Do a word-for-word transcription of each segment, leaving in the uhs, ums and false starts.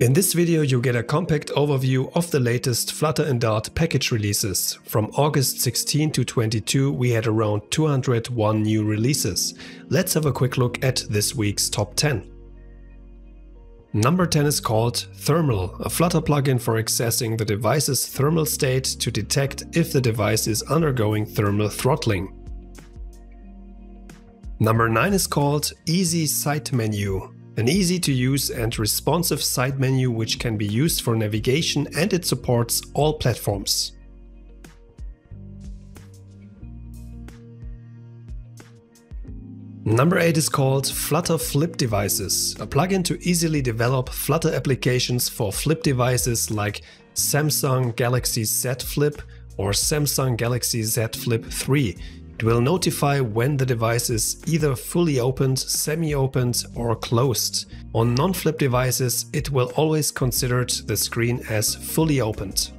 In this video you get a compact overview of the latest Flutter and Dart package releases. From August sixteen to twenty-two we had around two hundred one new releases. Let's have a quick look at this week's top ten. Number ten is called Thermal, a Flutter plugin for accessing the device's thermal state to detect if the device is undergoing thermal throttling. Number nine is called Easy Side Menu. An easy-to-use and responsive side menu which can be used for navigation, and it supports all platforms. Number eight is called Flutter Flip Devices, a plugin to easily develop Flutter applications for flip devices like Samsung Galaxy Z Flip or Samsung Galaxy Z Flip three. It will notify when the device is either fully opened, semi-opened or closed. On non-flip devices it will always consider the screen as fully opened.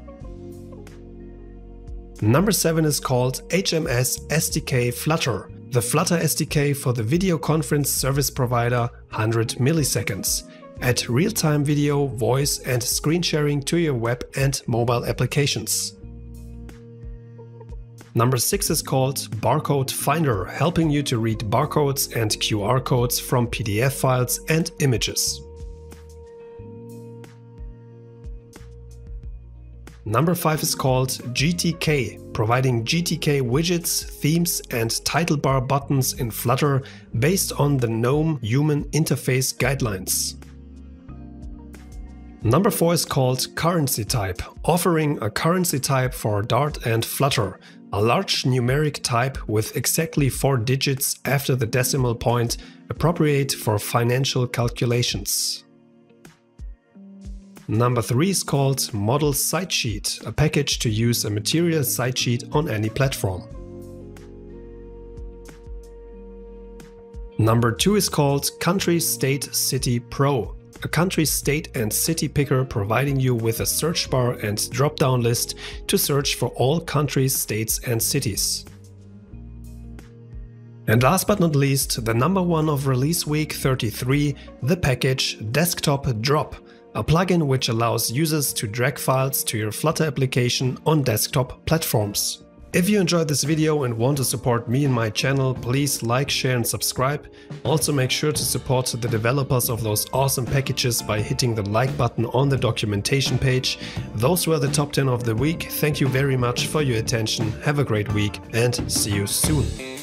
Number seven is called H M S S D K Flutter, the Flutter S D K for the video conference service provider one hundred milliseconds. Add real-time video, voice and screen sharing to your web and mobile applications. Number six is called Barcode Finder, helping you to read barcodes and Q R codes from P D F files and images. Number five is called G T K, providing G T K widgets, themes and title bar buttons in Flutter based on the GNOME Human Interface Guidelines. Number four is called Currency Type, offering a currency type for Dart and Flutter. A large numeric type with exactly four digits after the decimal point, appropriate for financial calculations. Number three is called Modal Side Sheet, a package to use a material side sheet on any platform. Number two is called Country State City Pro, a country, state and city picker providing you with a search bar and drop-down list to search for all countries, states and cities. And last but not least, the number one of release week thirty-three, the package Desktop Drop, a plugin which allows users to drag files to your Flutter application on desktop platforms. If you enjoyed this video and want to support me and my channel, please like, share and subscribe. Also make sure to support the developers of those awesome packages by hitting the like button on the documentation page. Those were the top ten of the week. Thank you very much for your attention. Have a great week and see you soon.